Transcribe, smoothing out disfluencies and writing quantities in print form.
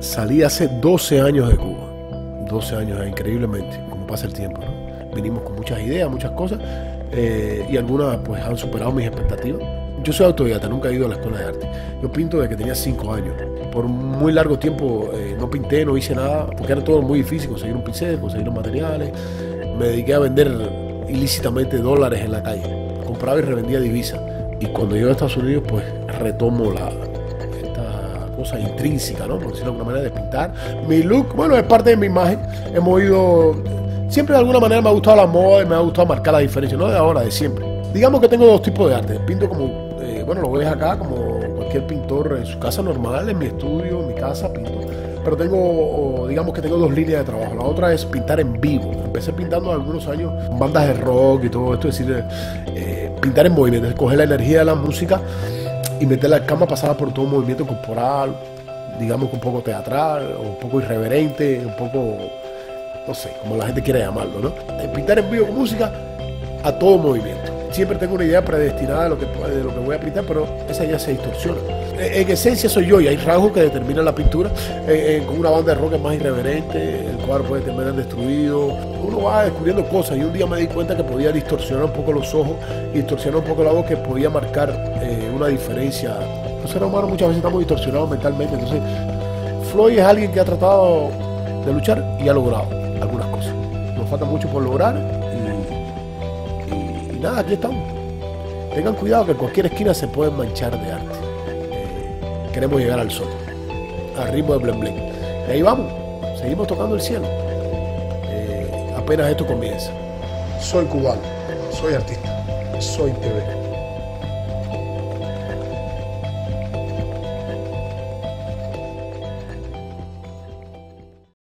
Salí hace 12 años de Cuba. 12 años, increíblemente, como pasa el tiempo, ¿no? Venimos con muchas ideas, muchas cosas, y algunas pues han superado mis expectativas. Yo soy autodidacta, nunca he ido a la escuela de arte. Yo pinto desde que tenía 5 años. Por muy largo tiempo no pinté, no hice nada, porque era todo muy difícil conseguir un pincel, conseguir los materiales. Me dediqué a vender ilícitamente dólares en la calle. Compraba y revendía divisas. Y cuando llego a Estados Unidos, pues retomo esta cosa intrínseca, ¿no? Por decirlo de alguna manera, de pintar. Mi look, bueno, es parte de mi imagen. Hemos ido... Siempre de alguna manera me ha gustado la moda y me ha gustado marcar la diferencia, no de ahora, de siempre. Digamos que tengo dos tipos de arte. Pinto como... bueno, lo ves acá como cualquier pintor en su casa normal, en mi estudio, en mi casa pinto. Pero tengo, digamos que tengo dos líneas de trabajo. La otra es pintar en vivo. Empecé pintando algunos años bandas de rock y todo esto, es decir, pintar en movimiento, coger la energía de la música y meterla en cama, pasada por todo movimiento corporal, digamos que un poco teatral, un poco irreverente, un poco, no sé, como la gente quiere llamarlo, ¿no? Pintar en vivo con música a todo movimiento. Siempre tengo una idea predestinada de lo que voy a pintar, pero esa ya se distorsiona. En esencia soy yo y hay rasgos que determinan la pintura. Con una banda de rock es más irreverente, el cuadro puede terminar destruido. Uno va descubriendo cosas y un día me di cuenta que podía distorsionar un poco los ojos, distorsionar un poco la voz, que podía marcar una diferencia. Los seres humanos muchas veces estamos distorsionados mentalmente, entonces Floyd es alguien que ha tratado de luchar y ha logrado algunas cosas. Nos falta mucho por lograr y... nada, aquí estamos. Tengan cuidado que en cualquier esquina se pueden manchar de arte. Queremos llegar al sol, al ritmo de blen blen. Y ahí vamos, seguimos tocando el cielo. Apenas esto comienza. Soy cubano, soy artista, soy TV.